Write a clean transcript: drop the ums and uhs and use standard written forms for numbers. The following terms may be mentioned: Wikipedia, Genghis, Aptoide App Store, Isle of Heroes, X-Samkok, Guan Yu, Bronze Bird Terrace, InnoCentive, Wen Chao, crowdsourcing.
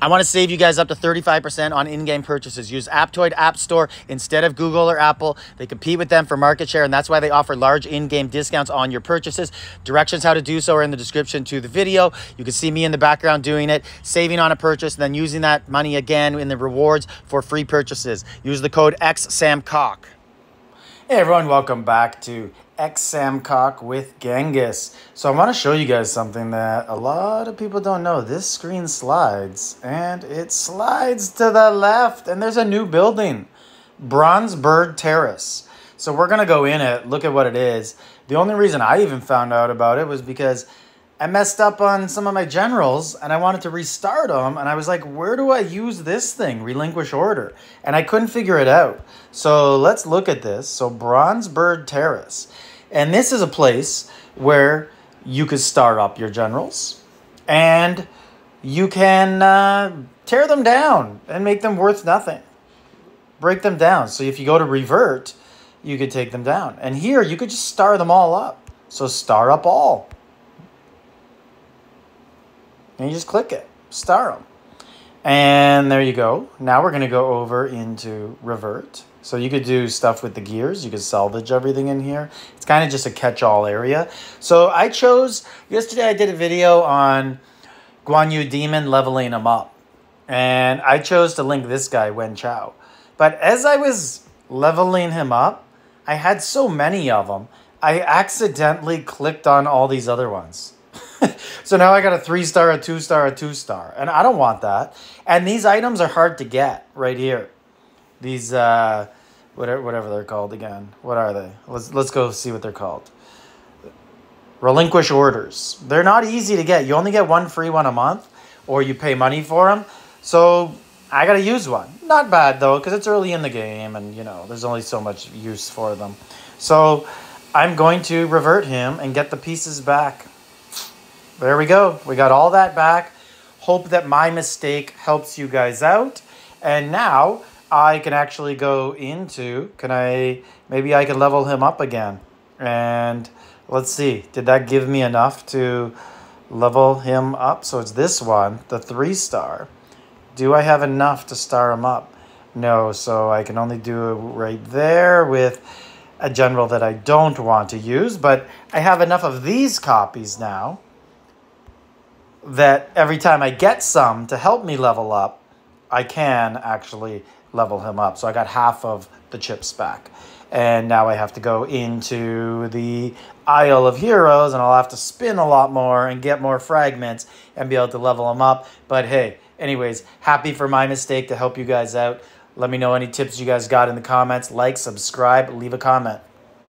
I want to save you guys up to 35% on in-game purchases. Use Aptoide App Store instead of Google or Apple. They compete with them for market share, and that's why they offer large in-game discounts on your purchases. Directions how to do so are in the description to the video. You can see me in the background doing it, saving on a purchase, and then using that money again in the rewards for free purchases. Use the code X-Samkok. Hey everyone, welcome back to X-Samkok with Genghis. So I want to show you guys something that a lot of people don't know. This screen slides, and it slides to the left, and there's a new building, Bronze Bird Terrace. So we're going to go in it, look at what it is. The only reason I even found out about it was because I messed up on some of my generals and I wanted to restart them. And I was like, where do I use this thing? Relinquish order. And I couldn't figure it out. So let's look at this. So Bronze Bird Terrace. And this is a place where you could star up your generals. And you can tear them down and make them worth nothing. Break them down. So if you go to revert, you could take them down. And here you could just star them all up. So star up all. And you just click it, star them. And there you go. Now we're going to go over into revert. So you could do stuff with the gears. You could salvage everything in here. It's kind of just a catch-all area. So I chose, yesterday I did a video on Guan Yu Demon leveling him up. And I chose to link this guy, Wen Chao. But as I was leveling him up, I had so many of them, I accidentally clicked on all these other ones. So now I got a 3-star, a 2-star, a 2-star. And I don't want that. And these items are hard to get right here. These, whatever they're called again. What are they? Let's go see what they're called. Relinquish orders. They're not easy to get. You only get one free one a month, or you pay money for them. So I got to use one. Not bad, though, because it's early in the game, and, you know, there's only so much use for them. So I'm going to revert him and get the pieces back. There we go. We got all that back. Hope that my mistake helps you guys out. And now I can actually go into, maybe I can level him up again. And let's see, did that give me enough to level him up? So it's this one, the 3-star. Do I have enough to star him up? No, so I can only do it right there with a general that I don't want to use, but I have enough of these copies now that every time I get some to help me level up, I can actually level him up. So I got half of the chips back. And now I have to go into the Isle of Heroes, and I'll have to spin a lot more and get more fragments and be able to level him up. But hey, anyways, happy for my mistake to help you guys out. Let me know any tips you guys got in the comments. Like, subscribe, leave a comment.